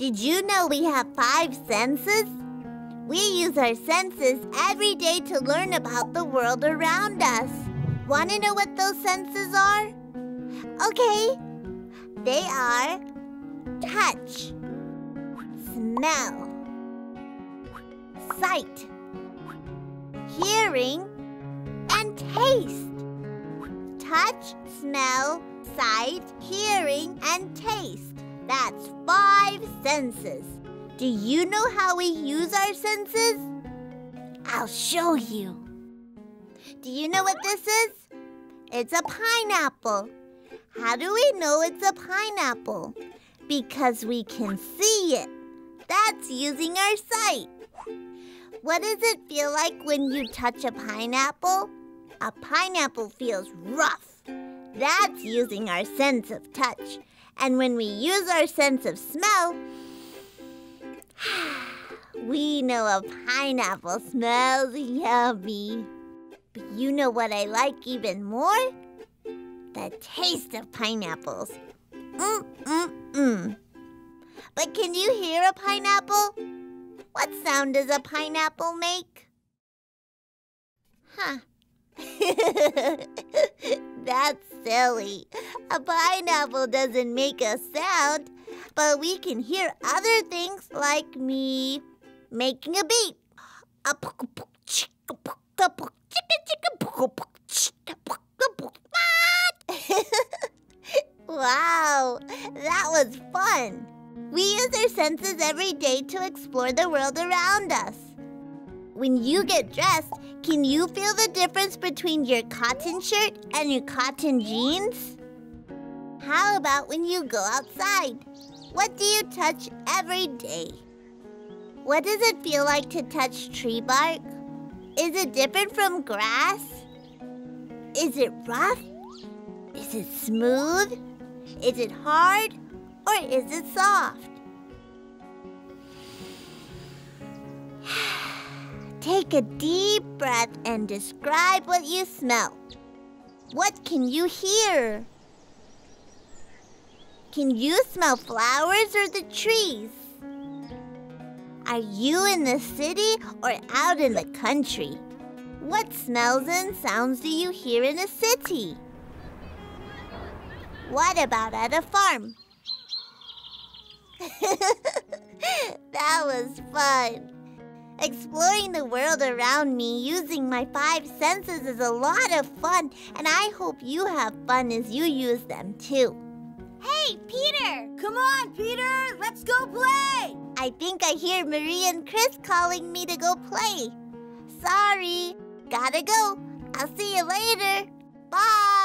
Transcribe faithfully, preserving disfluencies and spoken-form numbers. Did you know we have five senses? We use our senses every day to learn about the world around us. Want to know what those senses are? Okay, they are touch, smell, sight, hearing, and taste. Touch, smell, sight, hearing, and taste. That's five senses. Do you know how we use our senses? I'll show you. Do you know what this is? It's a pineapple. How do we know it's a pineapple? Because we can see it. That's using our sight. What does it feel like when you touch a pineapple? A pineapple feels rough. That's using our sense of touch. And when we use our sense of smell, we know a pineapple smells yummy. But you know what I like even more? The taste of pineapples. Mm-mm-mm. But can you hear a pineapple? What sound does a pineapple make? Huh. That's silly. A pineapple doesn't make a sound, but we can hear other things like me making a beat. Wow, that was fun. We use our senses every day to explore the world around us. When you get dressed, can you feel the difference between your cotton shirt and your cotton jeans? How about when you go outside? What do you touch every day? What does it feel like to touch tree bark? Is it different from grass? Is it rough? Is it smooth? Is it hard? Or is it soft? Take a deep breath and describe what you smell. What can you hear? Can you smell flowers or the trees? Are you in the city or out in the country? What smells and sounds do you hear in a city? What about at a farm? That was fun. Exploring the world around me using my five senses is a lot of fun, and I hope you have fun as you use them too. Hey, Peter! Come on, Peter! Let's go play! I think I hear Marie and Chris calling me to go play. Sorry, gotta go. I'll see you later. Bye!